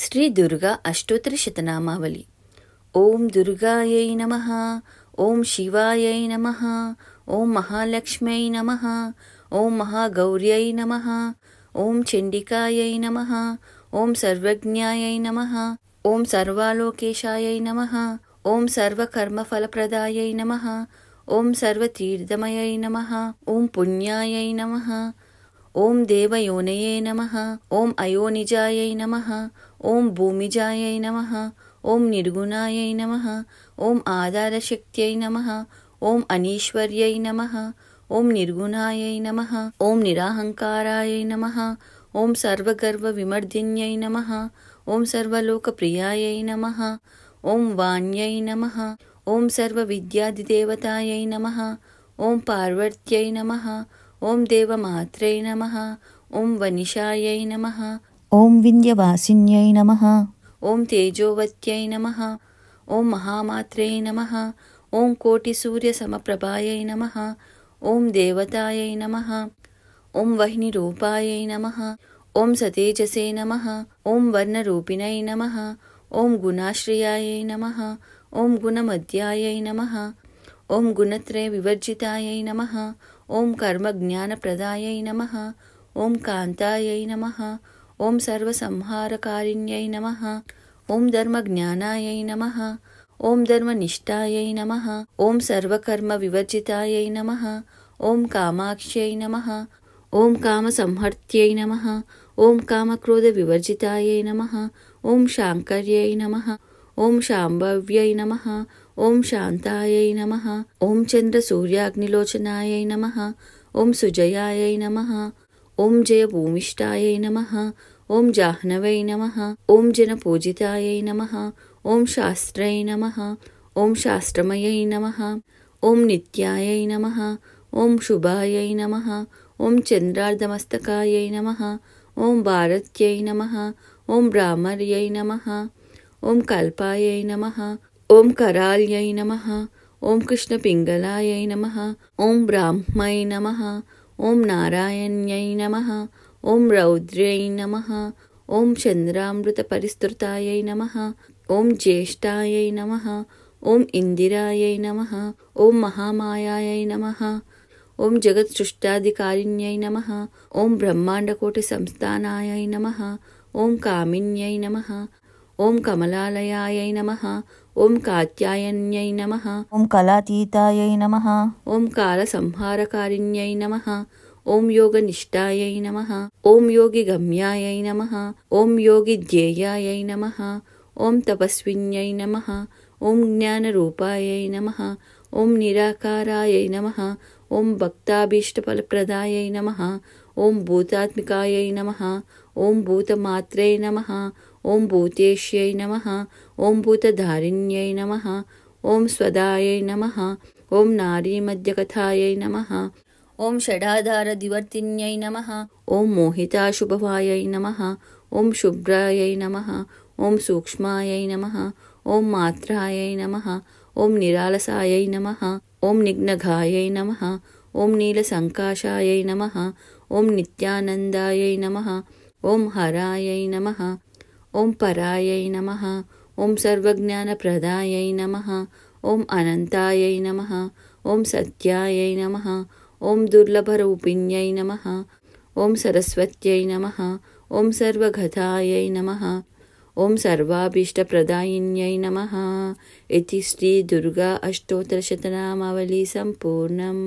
श्री दुर्गा अष्टोत्तर शतनामावली। ओम दुर्गायै नमः, ओम शिवायै नमः, ओम महालक्ष्म्यै नमः, ओम महागौर्यै नमः, ओम चंडिकायै नमः, ओम सर्वज्ञायै नमः, ओम सर्वालोकेशायै नमः, ओम सर्वकर्मफलप्रदायै नमः, ओम सर्वतीर्थमयै नमः, ओम पुण्यायै नमः, ओम देवयोनये नमः, ओम अयोनिजायै नमः, ओम भूमिजायै नमः, ओम निर्गुणायै नमः, ओम आधारशक्त्यै नमः, ओम अनीश्वर्यै नमः, ओम निर्गुणायै नमः, ओम निराहंकारायै नमः, ओम सर्वगर्वविमर्दिन्यै नमः, ओम सर्वलोकप्रियायै नमः, ओम वाण्यै नमः, ओम सर्वविद्यादिदेवतायै नमः, ओम पार्वत्यै नमः, ओम देवमात्रे नमः, ओम वनिषायै नमः, ओम विंध्यवासिन्यै नमः, ओम तेजोवत्यै नमः, ओम महामात्रे नमः, ओम कोटिसूर्यसमप्रभायै नमः, ओम देवतायै नमः, ओम वह्निरूपायै नमः, ओम सतेजसे नमः, ओम वर्णरूपिणै नमः, ओम गुणाश्रयायै नमः, ओम गुणमध्यायै नमः, ओम गुणत्रय विवर्जितायै नमः, ओम कर्म ज्ञान प्रदायै नमः, ओम कांतायै नमः, ओम सर्वसंहारकारिण्यै नमः, ओम धर्म ज्ञानायै नमः, ओम धर्मनिष्ठायै नमः, ओम सर्वकर्म विवर्जितायै नमः, ओम कामाक्ष्यै नमः, ओम काम संहर्त्यै नमः, ओम काम क्रोध विवर्जितायै नमः, ओम शांकर्यै नमः, ओम शांभव्यै नमः, ओम शांतायै नमः, ओम चंद्र सूर्याग्निलोचनायै नमः, ओम सुजयायै नमः, ओम जय भूमिष्ठायै नमः, ओम जाह्नवै नमः, ओम जन पूजितायै नमः, ओम शास्त्रै नमः, ओम शास्त्रमयै नमः, ओम नित्यायै नमः, ओम शुभायै नमः, ओम चंद्रार्धमस्तकायै नमः, ओम भारत्यै नमः, ओम ब्राह्मर्यै नमः, ओम कल्पायै नमः, ओम कराल्यै नमः, ओम कृष्णपिंगलायै नमः, ओम ब्राह्मयै नमः, ओम नारायण्यै नमः, ओम रौद्र्यै नमः, ओम चंद्रामृत परिस्तृतायै नमः, ओम ज्येष्ठायै नमः, ओम इंदिरायै नमः, ओम महामायायै नमः, ओम जगत्सृष्टाधिकारिण्यै नमः, ओम ब्रह्मांडकोटि संस्थानायै नमः, ओम कामिन्यै नमः, ओम कमलालयायै नमः, ओम कात्यायन्यै नमः, ओम कलातीतायै नमः, ओम कालसंहारकारिण्यै नमः, ओम योगनिष्ठायै नमः, ओम योगिगम्यायै नमः, ओम योगिध्येयायै नमः, ओम तपस्विन्यै नमः, ओम ज्ञानरूपायै नमः, ओम निराकारायै नमः, ओम भक्ताभीष्टफलप्रदायै नमः, ओम भूतात्मिकायै नमः, ओम भूतमात्रे नमः, ओम भूतेश्यै नमः, ओम भूतधारिण्यै नमः, ओम स्वदायै नमः, ओम नारीमध्यकथायै नमः, ओम षडाधार दिवर्तिन्यै नमः, ओम मोहिताशुभवायै नमः, ओम शुभ्रायै नमः, ओम सूक्ष्मायै नमः, ओम मात्रायै नमः, ओम निरालसायै नमः, ओम निघ्नघायै नमः, ओम नीलसंकाशायै नमः, ओम नित्यानन्दायै नमः, ओम हरायै नमः, ओम परायै नमः, ओम सर्वज्ञानप्रदायै नमः, ओम अनन्तायै नमः, ओम सत्यायै नमः, ओम दुर्लभरूपिण्यै नमः, ओम सरस्वत्यै नमः, ओम सर्वगतायै नमः, ओम सर्वाभीष्टप्रदायिन्यै नमः। इति श्री दुर्गा अष्टोत्तर शतनामावली सम्पूर्णम्।